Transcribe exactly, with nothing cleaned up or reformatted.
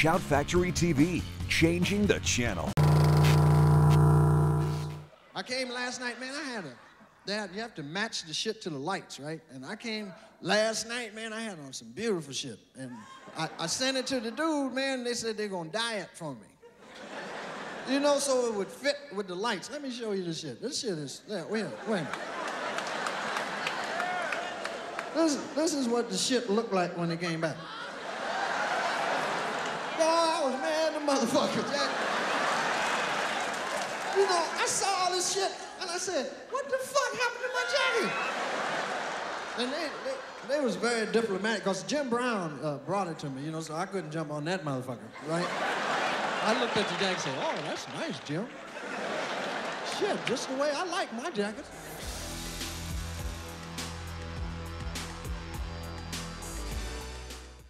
Shout Factory T V, changing the channel. I came last night, man, I had a, Dad, you have to match the shit to the lights, right? And I came last night, man, I had on some beautiful shit. And I, I sent it to the dude, man, and they said they're gonna diet for me. You know, so it would fit with the lights. Let me show you this shit. This shit is, yeah, wait a minute, wait a minute. This, this is what the shit looked like when they came back. No, I was mad at the motherfuckers. I, you know, I saw all this shit and I said, what the fuck happened to my jacket? And they, they, they was very diplomatic because Jim Brown uh, brought it to me, you know, so I couldn't jump on that motherfucker, right? I looked at the jacket and said, oh, that's nice, Jim. Shit, just the way I like my jacket.